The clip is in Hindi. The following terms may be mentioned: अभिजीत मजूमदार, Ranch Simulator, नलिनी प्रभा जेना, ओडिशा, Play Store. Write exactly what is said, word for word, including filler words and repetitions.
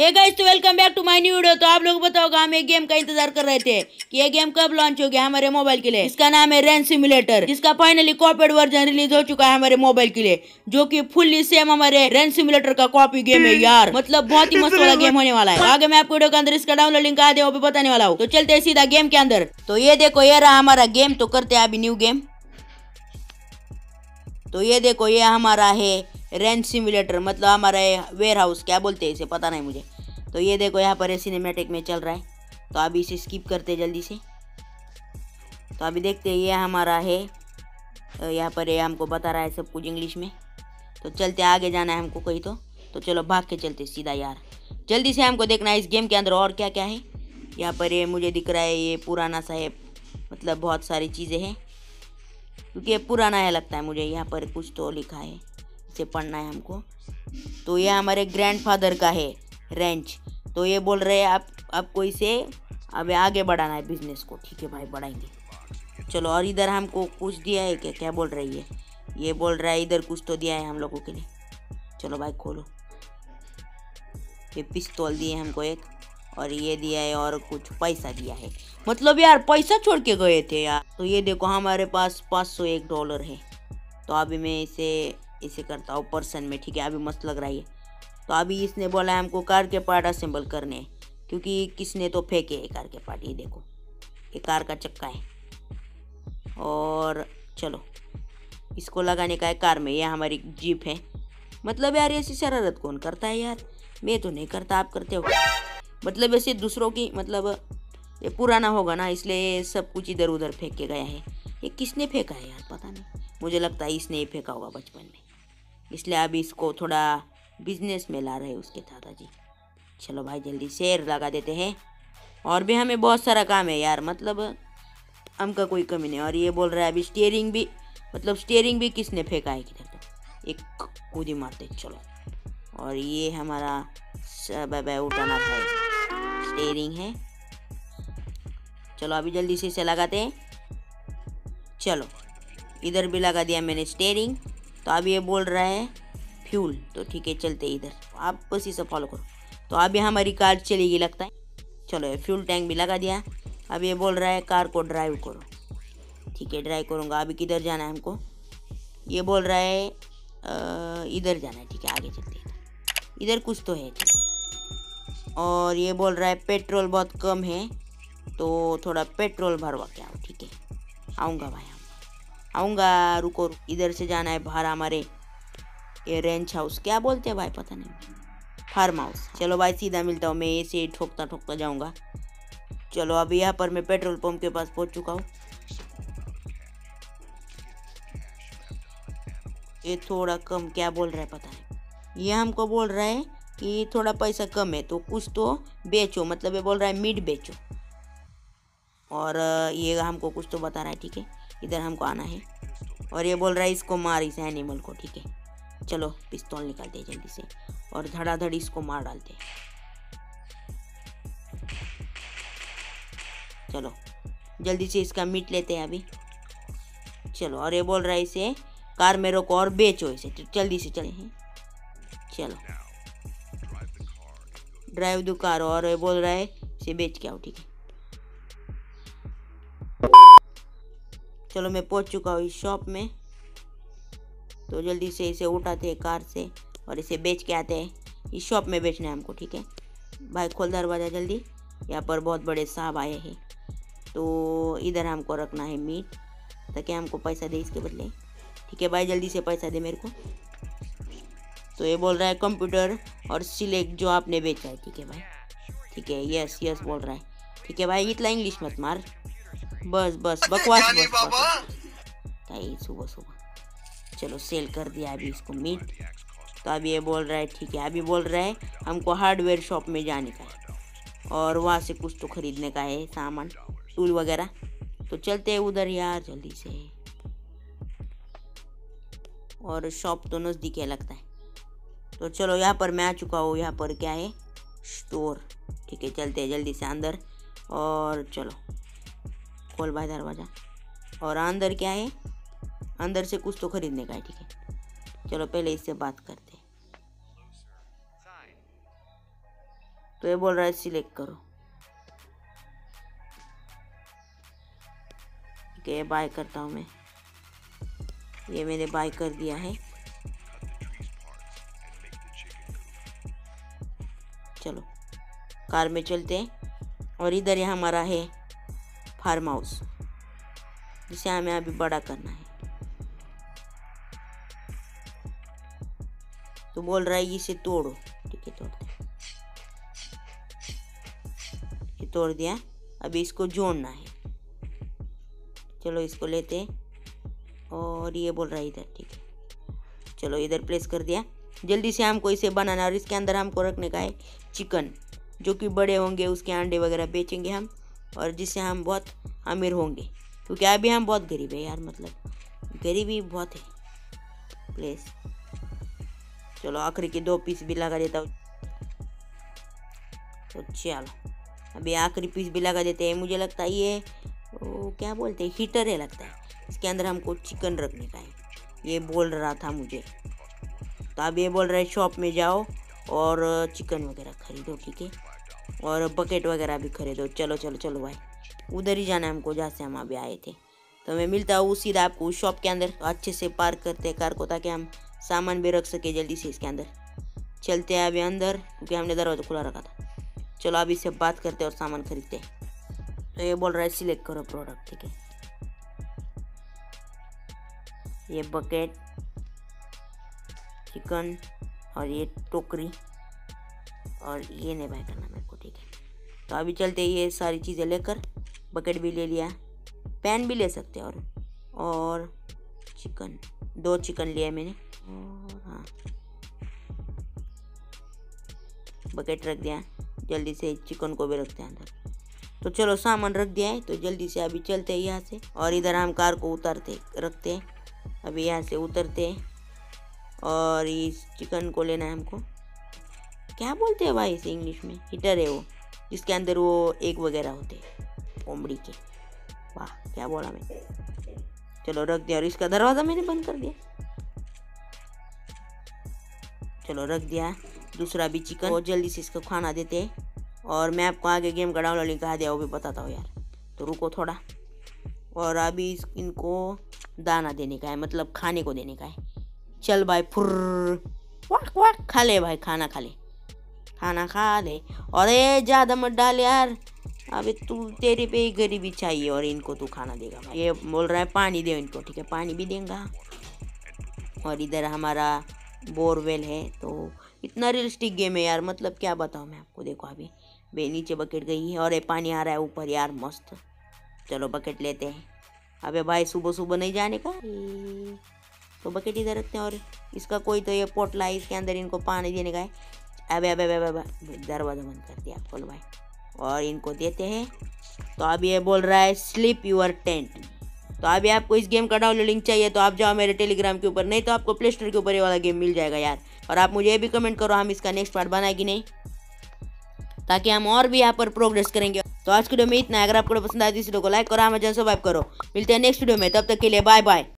हे गाइस, तो welcome back to my new video. तो आप लोग बताओ हम एक गेम का इंतजार कर रहे थे कि ये गेम कब लॉन्च हो गया हमारे मोबाइल के लिए। इसका नाम है रेंच सिमुलेटर, जिसका फाइनली कॉपीड वर्जन रिलीज हो चुका है हमारे मोबाइल के लिए, जो कि फुल्ली सेम हमारे रेंच सिमुलेटर का कॉपी गेम है यार। मतलब बहुत ही मस्त वाला गेम होने वाला है। आगे मैं आपको वीडियो के अंदर इसका डाउनलोड लिंक आ दे वो भी बताने वाला हूँ। तो चलते हैं सीधा गेम के अंदर। तो ये देखो, ये रहा हमारा गेम। तो करते हैं अभी न्यू गेम। तो ये देखो, ये हमारा है रेंच सिमुलेटर, मतलब हमारा वेयर हाउस, क्या बोलते हैं इसे पता नहीं मुझे। तो ये देखो यहाँ पर सिनेमैटिक में चल रहा है, तो अभी इसे स्किप करते जल्दी से। तो अभी देखते हैं, ये हमारा है यहाँ पर, ये हमको बता रहा है सब कुछ इंग्लिश में। तो चलते, आगे जाना है हमको कहीं तो तो चलो भाग के चलते सीधा यार। जल्दी से हमको देखना है इस गेम के अंदर और क्या क्या है। यहाँ पर ये मुझे दिख रहा है, ये पुराना सा है, मतलब बहुत सारी चीज़ें हैं, क्योंकि ये पुराना है लगता है मुझे। यहाँ पर कुछ तो लिखा है, इसे पढ़ना है हमको। तो यह हमारे ग्रैंडफादर का है रेंच। तो ये बोल रहे हैं आप आपको इसे अब आगे बढ़ाना है बिजनेस को। ठीक है भाई, बढ़ाएंगे चलो। और इधर हमको कुछ दिया है क्या, क्या बोल रही है ये, बोल रहा है इधर कुछ तो दिया है हम लोगों के लिए। चलो भाई खोलो। ये पिस्तौल दिए हमको एक, और ये दिया है, और कुछ पैसा दिया है। मतलब यार पैसा छोड़ के गए थे यार। तो ये देखो हमारे पास पाँच सौ एक डॉलर है। तो अभी मैं इसे इसे करता हूँ पर्सन में। ठीक है, अभी मस्त लग रहा है। तो अभी इसने बोला है हमको कार के पार्ट असेंबल करने, क्योंकि किसने तो फेंके है कार के पार्ट। ये देखो, ये कार का चक्का है। और चलो इसको लगाने का है कार में। ये हमारी जीप है। मतलब यार ऐसी शरारत कौन करता है यार, मैं तो नहीं करता, आप करते हो। मतलब ऐसे दूसरों की, मतलब ये पुराना होगा ना इसलिए सब कुछ इधर उधर फेंक के गया है। ये किसने फेंका है यार पता नहीं, मुझे लगता है इसने ही फेंका होगा बचपन में, इसलिए अभी इसको थोड़ा बिजनेस में ला रहे उसके दादाजी। चलो भाई जल्दी शेयर लगा देते हैं, और भी हमें बहुत सारा काम है यार, मतलब हम का कोई कमी नहीं। और ये बोल रहा है अभी स्टीयरिंग भी, मतलब स्टीयरिंग भी किसने फेंका है किधर, तो एक कूदी मारते चलो। और ये हमारा बाय उठाना था स्टीयरिंग है। चलो अभी जल्दी से इसे लगाते हैं। चलो इधर भी लगा दिया मैंने स्टीयरिंग। तो अभी ये बोल रहा है फ्यूल। तो ठीक है चलते इधर, आप बस इसे फॉलो करो। तो अभी हमारी कार चलेगी लगता है। चलो ये फ्यूल टैंक भी लगा दिया। अब ये बोल रहा है कार को ड्राइव करो। ठीक है ड्राइव करूँगा। अभी किधर जाना है हमको, ये बोल रहा है इधर जाना है। ठीक है आगे चलते, इधर कुछ तो है। और ये बोल रहा है पेट्रोल बहुत कम है, तो थोड़ा पेट्रोल भरवा के आओ। ठीक है आऊँगा भाई, आऊँगा रुको, रुको। इधर से जाना है बाहर हमारे ये रेंच हाउस, क्या बोलते हैं भाई पता नहीं, फार्म हाउस। चलो भाई सीधा मिलता हूँ, मैं ऐसे ठोकता ठोकता जाऊँगा। चलो अभी यहाँ पर मैं पेट्रोल पंप के पास पहुँच चुका हूँ। ये थोड़ा कम, क्या बोल रहा है पता नहीं। ये हमको बोल रहा है कि थोड़ा पैसा कम है, तो कुछ तो बेचो, मतलब ये बोल रहा है मीट बेचो। और ये हमको कुछ तो बता रहा है। ठीक है इधर हमको आना है। और ये बोल रहा है इसको मार, इस एनिमल को। ठीक है चलो पिस्तौल निकालते हैं जल्दी से, और धड़ाधड़ इसको मार डालते हैं। चलो जल्दी से इसका मीट लेते हैं अभी। चलो और ये बोल रहा है इसे कार में रोको और बेचो इसे। जल्दी से चले हैं, चलो ड्राइव दो कार। और ये बोल रहा है इसे बेच के आओ। ठीक है चलो मैं पहुंच चुका हूँ इस शॉप में। तो जल्दी से इसे उठाते हैं कार से, और इसे बेच के आते हैं। इस शॉप में बेचना है हमको। ठीक है भाई खोल दरवाज़ा जल्दी। यहाँ पर बहुत बड़े साहब आए हैं। तो इधर हमको रखना है मीट, ताकि हमको पैसा दे इसके बदले। ठीक है भाई जल्दी से पैसा दे मेरे को। तो ये बोल रहा है कंप्यूटर और सिलेक्ट जो आपने बेचा है। ठीक है भाई, ठीक है यस यस बोल रहा है। ठीक है भाई इतना इंग्लिश मत मार, बस बस बकवास बस सुबह सुबह। चलो सेल कर दिया अभी इसको मीट। तो अभी ये बोल रहा है ठीक है, अभी बोल रहा है हमको हार्डवेयर शॉप में जाने का है, और वहाँ से कुछ तो ख़रीदने का है सामान, टूल वगैरह। तो चलते हैं उधर यार जल्दी से। और शॉप तो नज़दीक है लगता है। तो चलो यहाँ पर मैं आ चुका हूँ। यहाँ पर क्या है, स्टोर। ठीक है चलते हैं जल्दी से अंदर। और चलो खोल भाई दरवाज़ा। और अंदर क्या है, अंदर से कुछ तो खरीदने का है। ठीक है चलो पहले इससे बात करते हैं। तो ये बोल रहा है सिलेक्ट करो। ठीक है, बाय करता हूँ मैं। ये मैंने बाय कर दिया है। चलो कार में चलते हैं। और इधर ये हमारा है फार्म हाउस, जिसे हमें अभी बड़ा करना है। तो बोल रहा है इसे तोड़ो। ठीक है, तोड़ते हैं। ये तोड़ दिया। अभी इसको जोड़ना है। चलो इसको लेते हैं। और ये बोल रहा है इधर। ठीक है, चलो इधर प्लेस कर दिया। जल्दी से हमको इसे बनाना, और इसके अंदर हमको रखने का है चिकन, जो कि बड़े होंगे, उसके अंडे वगैरह बेचेंगे हम, और जिससे हम बहुत अमीर होंगे, क्योंकि अभी हम बहुत गरीब है यार, मतलब गरीबी बहुत है प्लेस। चलो आखिरी के दो पीस भी लगा देता हूँ। तो चलो अभी आखिरी पीस भी लगा देते हैं। मुझे लगता है ये वो क्या बोलते हैं, हीटर है लगता है। इसके अंदर हमको चिकन रखने का है, ये बोल रहा था मुझे। तो अब ये बोल रहा है शॉप में जाओ और चिकन वगैरह खरीदो। ठीक है, और बकेट वगैरह भी खरीदो। चलो चलो चलो भाई, उधर ही जाना है हमको, जहाँ से हम अभी आए थे। तो मैं मिलता हूँ सीधा आपको उस शॉप के अंदर। अच्छे से पार्क करते हैं कार को, ताकि हम सामान भी रख सके जल्दी से इसके अंदर। चलते हैं अभी अंदर, क्योंकि हमने दरवाज़ा खुला रखा था। चलो अभी इससे बात करते हैं और सामान खरीदते हैं। तो ये बोल रहा है सिलेक्ट करो प्रोडक्ट। ठीक है, ये बकेट, चिकन, और ये टोकरी, और ये नहीं बाय करना मेरे को। ठीक है, तो अभी चलते ये सारी चीज़ें लेकर। बकेट भी ले लिया, पैन भी ले सकते हैं, और और चिकन, दो चिकन लिया मैंने। और हाँ, बकेट रख दिया। जल्दी से चिकन को भी रखते हैं अंदर। तो चलो सामान रख दिया है, तो जल्दी से अभी चलते हैं यहाँ से। और इधर हम कार को उतारते रखते हैं। अभी यहाँ से उतरते हैं, और इस चिकन को लेना है हमको। क्या बोलते हैं भाई इसे इंग्लिश में? हीटर है वो, जिसके अंदर वो एग वगैरह होते हैं कोमड़ी के। वाह, क्या बोला मैं। चलो रख दिया। और इसका दरवाज़ा मैंने बंद कर दिया। चलो रख दिया दूसरा भी चिकन। और जल्दी से इसको खाना देते हैं। और मैं आपको आगे गेम का डाउनलोड लिंक कहा दिया, वो भी बताता हूँ यार, तो रुको थोड़ा। और अभी इनको दाना देने का है, मतलब खाने को देने का है। चल भाई, फुर वाक वाक, खा ले भाई, खाना खा ले, खाना खा ले। अरे ज़्यादा मत डाल यार, अबे तू, तेरे पे ही गरीबी चाहिए, और इनको तू खाना देगा भाई। ये बोल रहा है पानी दे इनको। ठीक है, पानी भी देंगा। और इधर हमारा बोरवेल है। तो इतना रियलिस्टिक गेम है यार, मतलब क्या बताऊँ मैं आपको। देखो अभी बे नीचे बकेट गई है, और ये पानी आ रहा है ऊपर यार, मस्त। चलो बकेट लेते हैं। अबे भाई सुबह सुबह नहीं जाने का। तो बकेट इधर रखते हैं। और इसका कोई तो ये पोटला है, इसके अंदर इनको पानी देने का है। अबे अबे अबे अबे, दरवाज़ा बंद कर दिया, खोल भाई। और इनको देते हैं। तो अब ये बोल रहा है स्लीप यूर टेंट। तो अभी आपको इस गेम का डाउनलोड लिंक चाहिए, तो आप जाओ मेरे टेलीग्राम के ऊपर, नहीं तो आपको प्ले स्टोर के ऊपर ये वाला गेम मिल जाएगा यार। और आप मुझे ये भी कमेंट करो, हम इसका नेक्स्ट पार्ट बनाए कि नहीं, ताकि हम और भी यहाँ पर प्रोग्रेस करेंगे। तो आज के वीडियो में इतना है। अगर आपको पसंद आए तो इस वीडियो को लाइक करो, हमारे चैनल सब्सक्राइब करो। मिलते हैं नेक्स्ट वीडियो में, तब तक के लिए बाय बाय।